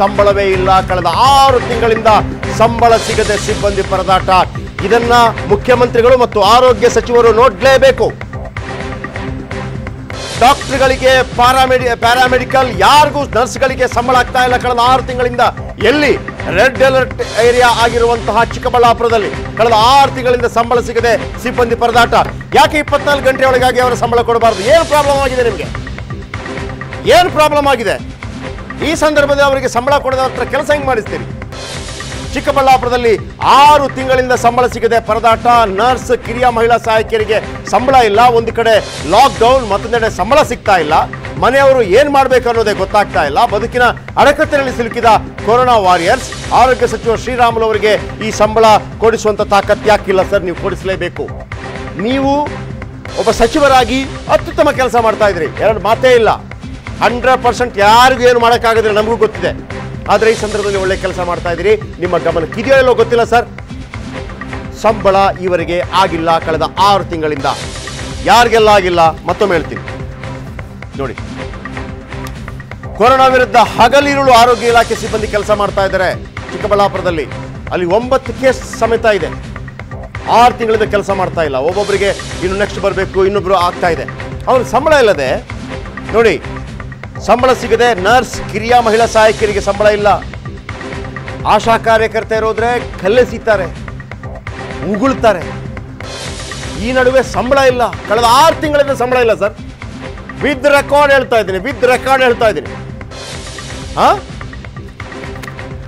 ಸಂಬಳವೇ ಇಲ್ಲ। ಕಳೆದ 6 ತಿಂಗಳಿಂದ ಸಂಬಳ ಸಿಗದೆ ಸಿಬ್ಬಂದಿ ಪರದಾಟ। ಇದನ್ನ ಮುಖ್ಯಮಂತ್ರಿಗಳು ಮತ್ತು ಆರೋಗ್ಯ ಸಚಿವರು ನೋಡಲೇಬೇಕು। ಡಾಕ್ಟರ್ಗಳಿಗೆ ಪ್ಯಾರಾಮೆಡಿಕಲ್ ಯಾರಿಗೂ ನರ್ಸ್ಗಳಿಗೆ ಸಂಬಳ ಆಗ್ತಾ ಇಲ್ಲ ಕಳೆದ 6 ತಿಂಗಳಿಂದ। ಎಲ್ಲಿ ರೆಡ್ ಅಲರ್ಟ್ ಏರಿಯಾ ಆಗಿರುವಂತಹ ಚಿಕ್ಕಬಳ್ಳಾಪುರದಲ್ಲಿ ಕಳೆದ 6 ತಿಂಗಳಿಂದ ಸಂಬಳ ಸಿಗದೆ ಸಿಬ್ಬಂದಿ ಪರದಾಟ। ಯಾಕೆ 24 ಗಂಟೆಯೊಳಗಾಗಿ ಅವರ ಸಂಬಳ ಕೊಡಬಾರದು? ಏನು ಪ್ರಾಬ್ಲಮ್ ಆಗಿದೆ ನಿಮಗೆ? ಏನು ಪ್ರಾಬ್ಲಮ್ ಆಗಿದೆ? ಈ ಸಂದರ್ಭದಲ್ಲಿ ಅವರಿಗೆ ಸಂಬಳ ಕೊಡದ ನಂತರ ಕೆಲಸ ಹೆಂಗ್ ಮಾಡಿಸ್ತೀರಿ? ಚಿಕ್ಕಬಳ್ಳಾಪುರದಲ್ಲಿ 6 ತಿಂಗಳಿಂದ ಸಂಬಳ ಸಿಗದೆ ಪರದಾಟ। ನರ್ಸ್, ಕಿರಿಯ ಮಹಿಳಾ ಸಹಾಯಕಿಯರಿಗೆ ಸಂಬಳ ಇಲ್ಲ। ಒಂದು ಕಡೆ ಲಾಕ್ಡೌನ್, ಮತ್ತೊಂದೆಡೆ ಸಂಬಳ ಸಿಗ್ತಾ ಇಲ್ಲ। ಮನೆಯವರು ಏನು ಮಾಡಬೇಕು ಅನ್ನೋದೇ ಗೊತ್ತಾಗ್ತಾ ಇಲ್ಲ। ಬದುಕಿನ ಅಡಕತ್ತಿನಲ್ಲಿ ಸಿಲುಕಿದ ಕೊರೋನಾ ವಾರಿಯರ್ಸ್। ಆರೋಗ್ಯ ಸಚಿವ ಶ್ರೀರಾಮುಲು ಅವರಿಗೆ ಈ ಸಂಬಳ ಕೊಡಿಸುವಂತ ತಾಕತ್ತು ಯಾಕಿಲ್ಲ ಸರ್? ನೀವು ಕೊಡಿಸಲೇಬೇಕು। ನೀವು ಒಬ್ಬ ಸಚಿವರಾಗಿ ಅತ್ಯುತ್ತಮ ಕೆಲಸ ಮಾಡ್ತಾ ಇದ್ರಿ, ಎರಡು ಮಾತೇ ಇಲ್ಲ। 100% ಯಾರಿಗೂ ಏನು ಮಾಡೋಕ್ಕಾಗದಿಲ್ಲ, ನಮಗೂ ಗೊತ್ತಿದೆ। ಆದರೆ ಈ ಸಂದರ್ಭದಲ್ಲಿ ಒಳ್ಳೆ ಕೆಲಸ ಮಾಡ್ತಾ ಇದ್ದೀರಿ, ನಿಮ್ಮ ಗಮನಕ್ಕೆ ಇದೆಯೋ ಇಲ್ಲೋ ಗೊತ್ತಿಲ್ಲ ಸರ್, ಸಂಬಳ ಇವರಿಗೆ ಆಗಿಲ್ಲ ಕಳೆದ 6 ತಿಂಗಳಿಂದ। ಯಾರಿಗೆಲ್ಲ ಆಗಿಲ್ಲ ಮತ್ತೊಮ್ಮೆ ಹೇಳ್ತೀನಿ ನೋಡಿ। ಕೊರೋನಾ ವಿರುದ್ಧ ಹಗಲಿರುಳು ಆರೋಗ್ಯ ಇಲಾಖೆ ಸಿಬ್ಬಂದಿ ಕೆಲಸ ಮಾಡ್ತಾ ಇದ್ದಾರೆ ಚಿಕ್ಕಬಳ್ಳಾಪುರದಲ್ಲಿ। ಅಲ್ಲಿ 9 ಕೇಸ್ ಸಮೇತ ಇದೆ, 6 ತಿಂಗಳಿಂದ ಕೆಲಸ ಮಾಡ್ತಾ ಇಲ್ಲ। ಒಬ್ಬೊಬ್ಬರಿಗೆ ಇನ್ನು ನೆಕ್ಸ್ಟ್ ಬರಬೇಕು, ಇನ್ನೊಬ್ಬರು ಆಗ್ತಾ ಇದೆ। ಅವ್ರು ಸಂಬಳ ಇಲ್ಲದೆ ನೋಡಿ, ಸಂಬಳ ಸಿಗದೆ ನರ್ಸ್, ಕಿರಿಯ ಮಹಿಳಾ ಸಹಾಯಕಿಯರಿಗೆ ಸಂಬಳ ಇಲ್ಲ। ಆಶಾ ಕಾರ್ಯಕರ್ತೆಯರೋದ್ರೆ ಕಲ್ಲೆಸೀತಾರೆ, ಉಗುಳ್ತಾರೆ। ಈ ನಡುವೆ ಸಂಬಳ ಇಲ್ಲ, ಕಳೆದ 6 ತಿಂಗಳಿಂದ ಸಂಬಳ ಇಲ್ಲ ಸರ್, ವಿದ್ ರೆಕಾರ್ಡ್ ಹೇಳ್ತಾ ಇದ್ದೀನಿ।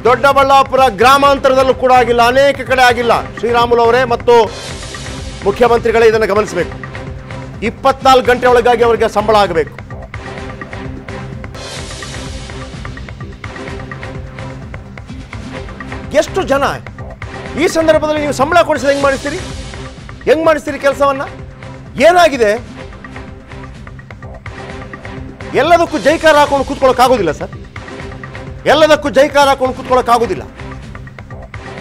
ದೊಡ್ಡಬಳ್ಳಾಪುರ ಗ್ರಾಮಾಂತರದಲ್ಲೂ ಕೂಡ ಆಗಿಲ್ಲ, ಅನೇಕ ಕಡೆ ಆಗಿಲ್ಲ। ಶ್ರೀರಾಮುಲು ಅವರೇ ಮತ್ತು ಮುಖ್ಯಮಂತ್ರಿಗಳೇ ಇದನ್ನು ಗಮನಿಸಬೇಕು। 24 ಗಂಟೆ ಒಳಗಾಗಿ ಅವರಿಗೆ ಸಂಬಳ ಆಗಬೇಕು। ಎಷ್ಟು ಜನ ಈ ಸಂದರ್ಭದಲ್ಲಿ ನೀವು ಸಂಬಳ ಕೊಡಿಸಿದ ಹೆಂಗೆ ಮಾಡಿಸ್ತೀರಿ ಕೆಲಸವನ್ನು? ಏನಾಗಿದೆ? ಎಲ್ಲದಕ್ಕೂ ಜೈಕಾರ ಹಾಕೊಂಡು ಕೂತ್ಕೊಳ್ಳೋಕ್ಕಾಗೋದಿಲ್ಲ ಸರ್,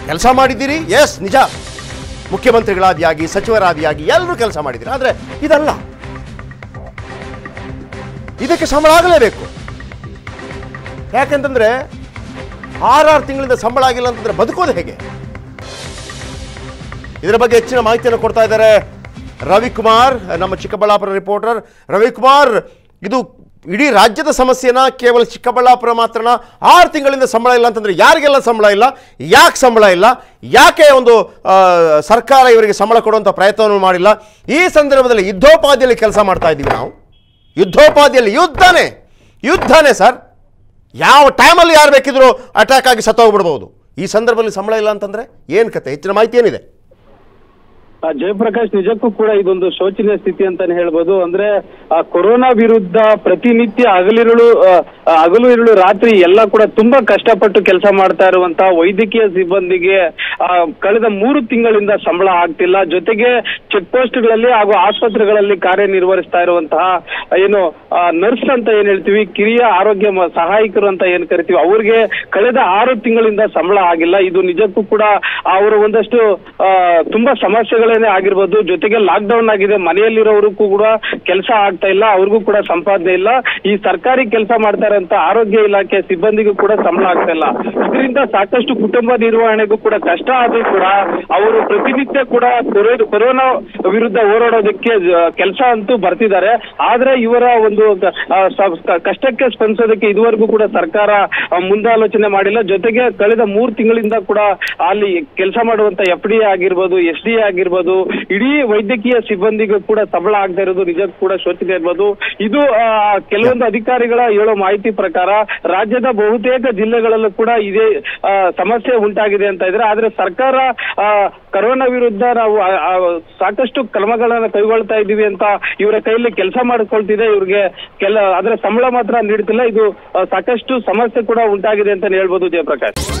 ಕೆಲಸ ಮಾಡಿದ್ದೀರಿ, ಎಸ್ ನಿಜ, ಮುಖ್ಯಮಂತ್ರಿಗಳಾದಿಯಾಗಿ ಸಚಿವರಾದಿಯಾಗಿ ಎಲ್ಲರೂ ಕೆಲಸ ಮಾಡಿದ್ದೀರಿ. ಆದರೆ ಇದಲ್ಲ, ಇದಕ್ಕೆ ಸಂಬಳ ಆಗಲೇಬೇಕು. ಯಾಕೆಂತಂದರೆ 6 ತಿಂಗಳಿಂದ ಸಂಬಳ ಆಗಿಲ್ಲ ಅಂತಂದ್ರೆ ಬದುಕೋದು ಹೇಗೆ? ಇದರ ಬಗ್ಗೆ ಹೆಚ್ಚಿನ ಮಾಹಿತಿಯನ್ನು ಕೊಡ್ತಾ ಇದ್ದಾರೆ ರವಿಕುಮಾರ್, ನಮ್ಮ ಚಿಕ್ಕಬಳ್ಳಾಪುರ ರಿಪೋರ್ಟರ್ ರವಿಕುಮಾರ್. ಇದು ಇಡೀ ರಾಜ್ಯದ ಸಮಸ್ಯೆನ, ಕೇವಲ ಚಿಕ್ಕಬಳ್ಳಾಪುರ ಮಾತ್ರನ? 6 ತಿಂಗಳಿಂದ ಸಂಬಳ ಇಲ್ಲ ಅಂತಂದ್ರೆ ಯಾರಿಗೆಲ್ಲ ಸಂಬಳ ಇಲ್ಲ? ಯಾಕೆ ಸಂಬಳ ಇಲ್ಲ? ಯಾಕೆ ಒಂದು ಸರ್ಕಾರ ಇವರಿಗೆ ಸಂಬಳ ಕೊಡುವಂಥ ಪ್ರಯತ್ನವನ್ನು ಮಾಡಿಲ್ಲ? ಈ ಸಂದರ್ಭದಲ್ಲಿ ಯುದ್ಧೋಪಾದಿಯಲ್ಲಿ ಕೆಲಸ ಮಾಡ್ತಾ ಇದ್ದೀವಿ ನಾವು, ಯುದ್ಧನೇ ಸರ್. ಯಾವ ಟೈಮಲ್ಲಿ ಯಾರು ಬೇಕಿದ್ರು ಅಟ್ಯಾಕ್ ಆಗಿ ಸತ್ತೋಗ್ಬಿಡ್ಬೋದು. ಈ ಸಂದರ್ಭದಲ್ಲಿ ಸಂಬಳ ಇಲ್ಲ ಅಂತಂದ್ರೆ ಏನು ಕತೆ? ಹೆಚ್ಚಿನ ಮಾಹಿತಿ ಏನಿದೆ ಜಯಪ್ರಕಾಶ್? ನಿಜಕ್ಕೂ ಕೂಡ ಇದೊಂದು ಶೋಚನೀಯ ಸ್ಥಿತಿ ಅಂತಾನೆ ಹೇಳ್ಬೋದು. ಅಂದ್ರೆ ಕೊರೋನಾ ವಿರುದ್ಧ ಪ್ರತಿನಿತ್ಯ ಹಗಲು ಇರುಳು ರಾತ್ರಿ ಎಲ್ಲ ಕೂಡ ತುಂಬಾ ಕಷ್ಟಪಟ್ಟು ಕೆಲಸ ಮಾಡ್ತಾ ಇರುವಂತಹ ವೈದ್ಯಕೀಯ ಸಿಬ್ಬಂದಿಗೆ ಕಳೆದ 3 ತಿಂಗಳಿಂದ ಸಂಬಳ ಆಗ್ತಿಲ್ಲ. ಜೊತೆಗೆ ಚೆಕ್ ಪೋಸ್ಟ್ಗಳಲ್ಲಿ ಹಾಗೂ ಆಸ್ಪತ್ರೆಗಳಲ್ಲಿ ಕಾರ್ಯನಿರ್ವಹಿಸ್ತಾ ಇರುವಂತಹ ಏನು ನರ್ಸ್ ಅಂತ ಏನ್ ಹೇಳ್ತೀವಿ, ಕಿರಿಯ ಆರೋಗ್ಯ ಸಹಾಯಕರು ಅಂತ ಏನ್ ಕರಿತೀವಿ, ಅವ್ರಿಗೆ ಕಳೆದ 6 ತಿಂಗಳಿಂದ ಸಂಬಳ ಆಗಿಲ್ಲ. ಇದು ನಿಜಕ್ಕೂ ಕೂಡ ಅವರು ಒಂದಷ್ಟು ತುಂಬಾ ಸಮಸ್ಯೆಗಳು ಆಗಿರ್ಬೋದು. ಜೊತೆಗೆ ಲಾಕ್ಡೌನ್ ಆಗಿದೆ, ಮನೆಯಲ್ಲಿರೋರು ಕೂಡ ಕೆಲಸ ಆಗ್ತಾ ಇಲ್ಲ, ಅವ್ರಿಗೂ ಕೂಡ ಸಂಪಾದನೆ ಇಲ್ಲ. ಈ ಸರ್ಕಾರಿ ಕೆಲಸ ಮಾಡ್ತಾ ಇರೋಂತ ಆರೋಗ್ಯ ಇಲಾಖೆ ಸಿಬ್ಬಂದಿಗೂ ಕೂಡ ಸಂಬಳ ಆಗ್ತಾ ಇಲ್ಲ. ಇದರಿಂದ ಸಾಕಷ್ಟು ಕುಟುಂಬ ನಿರ್ವಹಣೆಗೂ ಕೂಡ ಕಷ್ಟ. ಆದ್ರೂ ಕೂಡ ಅವರು ಪ್ರತಿನಿತ್ಯ ಕೂಡ ಕೊರೋನಾ ವಿರುದ್ಧ ಹೋರಾಡೋದಕ್ಕೆ ಕೆಲಸ ಅಂತೂ ಬರ್ತಿದ್ದಾರೆ. ಆದ್ರೆ ಇವರ ಒಂದು ಕಷ್ಟಕ್ಕೆ ಸ್ಪಂದಿಸೋದಕ್ಕೆ ಇದುವರೆಗೂ ಕೂಡ ಸರ್ಕಾರ ಮುಂದಾಲೋಚನೆ ಮಾಡಿಲ್ಲ. ಜೊತೆಗೆ ಕಳೆದ 3 ತಿಂಗಳಿಂದ ಕೂಡ ಅಲ್ಲಿ ಕೆಲಸ ಮಾಡುವಂತ FDA ಆಗಿರ್ಬೋದು, SDA ಆಗಿರ್ಬೋದು, ಇಡೀ ವೈದ್ಯಕೀಯ ಸಿಬ್ಬಂದಿಗೂ ಕೂಡ ಸಂಬಳ ಆಗದೆ ಇರೋದು ನಿಜಕ್ಕೂ ಕೂಡ ಶೋಚನೆ ಇರ್ಬೋದು. ಇದು ಕೆಲವೊಂದು ಅಧಿಕಾರಿಗಳ ಹೇಳೋ ಮಾಹಿತಿ ಪ್ರಕಾರ ರಾಜ್ಯದ ಬಹುತೇಕ ಜಿಲ್ಲೆಗಳಲ್ಲೂ ಕೂಡ ಇದೇ ಸಮಸ್ಯೆ ಉಂಟಾಗಿದೆ ಅಂತ ಇದ್ರೆ, ಆದ್ರೆ ಸರ್ಕಾರ ಕೊರೋನಾ ವಿರುದ್ಧ ನಾವು ಸಾಕಷ್ಟು ಕ್ರಮಗಳನ್ನ ಕೈಗೊಳ್ತಾ ಇದ್ದೀವಿ ಅಂತ ಇವರ ಕೈಯಲ್ಲಿ ಕೆಲಸ ಮಾಡಿಕೊಳ್ತಿದೆ, ಇವ್ರಿಗೆ ಆದ್ರೆ ಸಂಬಳ ಮಾತ್ರ ನೀಡ್ತಿಲ್ಲ. ಇದು ಸಾಕಷ್ಟು ಸಮಸ್ಯೆ ಕೂಡ ಉಂಟಾಗಿದೆ ಅಂತಾನೆ ಹೇಳ್ಬೋದು ಜಯಪ್ರಕಾಶ್.